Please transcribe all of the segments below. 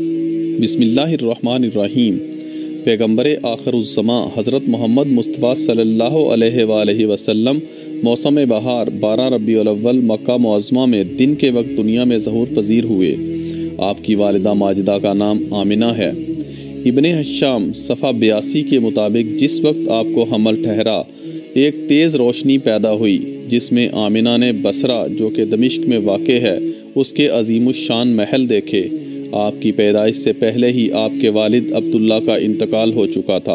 बिस्मिल्लाहिर्रहमानिर्रहीम। पैगंबरे आखरुज़्ज़मा हज़रत मोहम्मद मुस्तफ़ा सल्लल्लाहो अलैहि वालेहि वसल्लम मौसम बहार 12 रबीउल अव्वल मक्का मुअज़्ज़मा में दिन के वक्त दुनिया में ज़हूर पजीर हुए। आपकी वालिदा माजिदा का नाम आमिना है। इब्ने हश्शाम सफ़ा 82 के मुताबिक जिस वक्त आपको हमल ठहरा एक तेज़ रोशनी पैदा हुई जिसमें आमिना ने बसरा जो कि दमिश्क में वाक़े है उसके अज़ीमुश्शान महल देखे। आपकी पैदाइश से पहले ही आपके वालिद अब्दुल्ला का इंतकाल हो चुका था।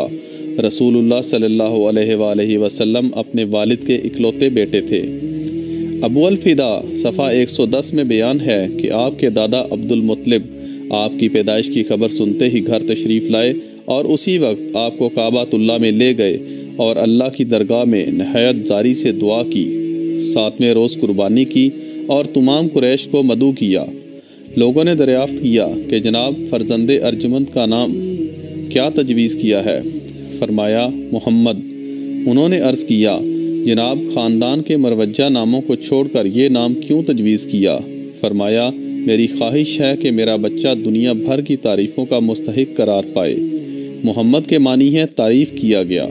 रसूलुल्लाह सल्लल्लाहो अलैहि वसल्लम अपने वालिद के इकलौते बेटे थे। अबुलफिदा सफ़ा 110 में बयान है कि आपके दादा अब्दुलमतलब आपकी पैदाइश की खबर सुनते ही घर तशरीफ़ लाए और उसी वक्त आपको काबातुल्ला में ले गए और अल्लाह की दरगाह में नहायत जारी से दुआ की। 7वें रोज़ कुर्बानी की और तमाम कुरैश को मदऊ किया। लोगों ने दरियाफ्त किया कि जनाब फरजंदे अर्जमंद का नाम क्या तजवीज़ किया है। फरमाया मोहम्मद। उन्होंने अर्ज़ किया जनाब ख़ानदान के मरवजा नामों को छोड़कर ये नाम क्यों तजवीज़ किया। फरमाया मेरी ख्वाहिश है कि मेरा बच्चा दुनिया भर की तारीफ़ों का मुस्तहिक करार पाए। मोहम्मद के मानी है तारीफ़ किया गया।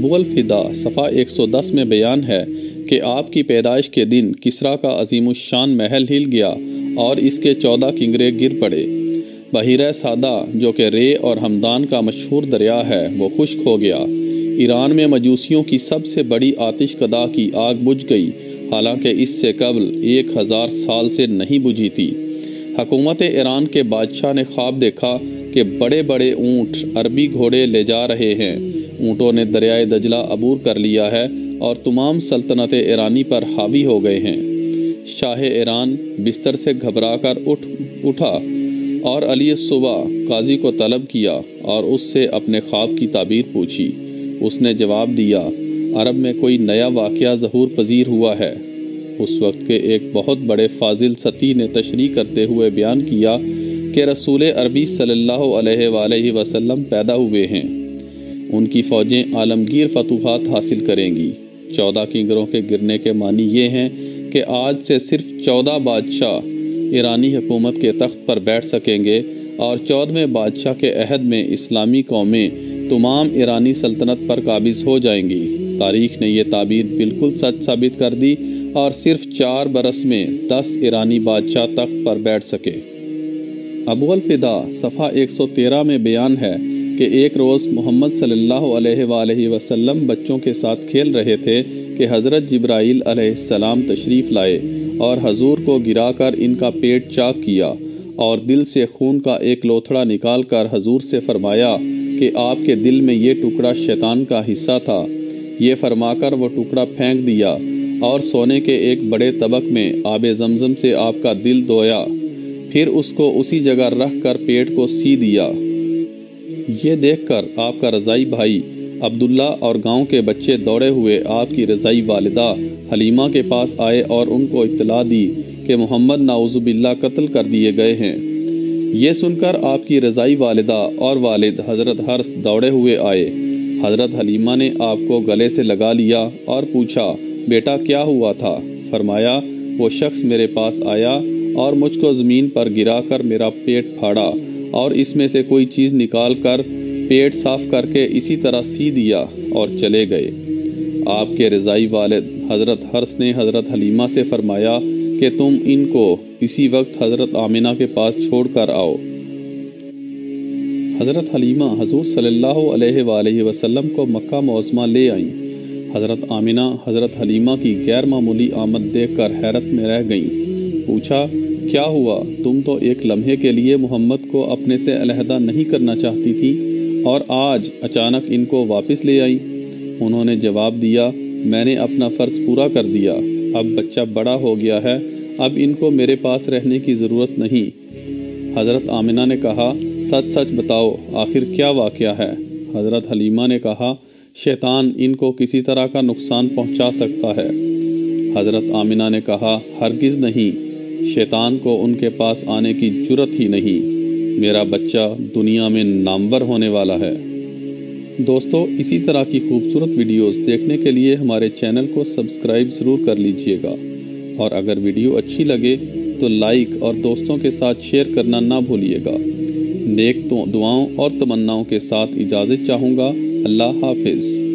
अबुलफिदा सफ़ा 110 में बयान है कि आपकी पैदाइश के दिन किसरा का अज़ीमुश्शान महल हिल गया और इसके 14 किंगरे गिर पड़े। बहिर सादा जो कि रे और हमदान का मशहूर दरिया है वो खुश्क हो गया। ईरान में मजूसियों की सबसे बड़ी आतिशकदा की आग बुझ गई, हालांकि इससे कबल 1000 साल से नहीं बुझी थी। हकूमत ईरान के बादशाह ने ख्वाब देखा कि बड़े बड़े ऊँट अरबी घोड़े ले जा रहे हैं। ऊँटों ने दरियाए दजला अबूर कर लिया है और तमाम सल्तनत ईरानी पर हावी हो गए हैं। शाह ईरान बिस्तर से घबराकर उठा और अली सुबा काजी को तलब किया और उससे अपने ख्वाब की ताबीर पूछी। उसने जवाब दिया अरब में कोई नया वाक़या ज़हूर पजीर हुआ है। उस वक्त के एक बहुत बड़े फाजिल सती ने तशरीह करते हुए बयान किया कि रसूल अरबी सल्लल्लाहो अलैहि वसल्लम पैदा हुए हैं। उनकी फ़ौजें आलमगीर फतूहात हासिल करेंगी। 14 किंगरों के गिरने के मानी ये हैं कि आज से सिर्फ 14 बादशाह ईरानी हुकूमत के तख्त पर बैठ सकेंगे और 14वें बादशाह के अहद में इस्लामी कौमें तमाम ईरानी सल्तनत पर काबिज़ हो जाएंगी। तारीख़ ने यह ताबीर बिल्कुल सच साबित कर दी और सिर्फ 4 बरस में 10 ईरानी बादशाह तख्त पर बैठ सके। अबुलफिदा सफ़ा 113 में बयान है कि एक रोज़ मोहम्मद सल्लल्लाहो अलैहि वसल्लम बच्चों के साथ खेल रहे थे कि हज़रत ज़िब्राइल अलैहिस सलाम तशरीफ़ लाए और हजूर को गिराकर इनका पेट चाक किया और दिल से खून का एक लोथड़ा निकाल कर हजूर से फरमाया कि आपके दिल में ये टुकड़ा शैतान का हिस्सा था। ये फरमाकर वो टुकड़ा फेंक दिया और सोने के एक बड़े तबक में आब जमज़म से आपका दिल धोया, फिर उसको उसी जगह रख कर पेट को सी दिया। ये देख कर आपका रज़ाई भाई अब्दुल्ला और गांव के बच्चे दौड़े हुए आपकी रज़ाई वालिदा हलीमा के पास आए और उनको इत्तला दी कि मोहम्मद नाउज़ुबिल्ला कत्ल कर दिए गए हैं। ये सुनकर आपकी रज़ाई वालिदा और वालिद हज़रत हर्ष दौड़े हुए आए। हज़रत हलीमा ने आपको गले से लगा लिया और पूछा बेटा क्या हुआ था। फरमाया वो शख्स मेरे पास आया और मुझको ज़मीन पर गिरा कर मेरा पेट फाड़ा और इसमें से कोई चीज़ निकाल कर पेट साफ करके इसी तरह सी दिया और चले गए। आपके रज़ाई वालिद हज़रत हर्ष ने हज़रत हलीमा से फरमाया कि तुम इनको इसी वक्त हज़रत आमिना के पास छोड़ कर आओ। हज़रत हलीमा हजूर सल्लल्लाहो अलैहि वसल्लम को मक्का मुअज़्ज़मा ले आईं। हज़रत आमिना हज़रत हलीमा की गैर मामूली आमद देख कर हैरत में रह गईं। पूछा क्या हुआ, तुम तो एक लम्हे के लिए मोहम्मद को अपने से अलहदा नहीं करना चाहती थी और आज अचानक इनको वापस ले आई। उन्होंने जवाब दिया मैंने अपना फ़र्ज़ पूरा कर दिया। अब बच्चा बड़ा हो गया है, अब इनको मेरे पास रहने की ज़रूरत नहीं। हज़रत आमिना ने कहा सच सच बताओ आखिर क्या वाक़या है। हज़रत हलीमा ने कहा शैतान इनको किसी तरह का नुकसान पहुंचा सकता है। हज़रत आमिना ने कहा हरगिज़ नहीं, शैतान को उनके पास आने की जुर्रत ही नहीं। मेरा बच्चा दुनिया में नामवर होने वाला है। दोस्तों, इसी तरह की खूबसूरत वीडियोस देखने के लिए हमारे चैनल को सब्सक्राइब ज़रूर कर लीजिएगा। और अगर वीडियो अच्छी लगे तो लाइक और दोस्तों के साथ शेयर करना ना भूलिएगा। नेक दुआओं और तमन्नाओं के साथ इजाज़त चाहूँगा। अल्लाह हाफिज़।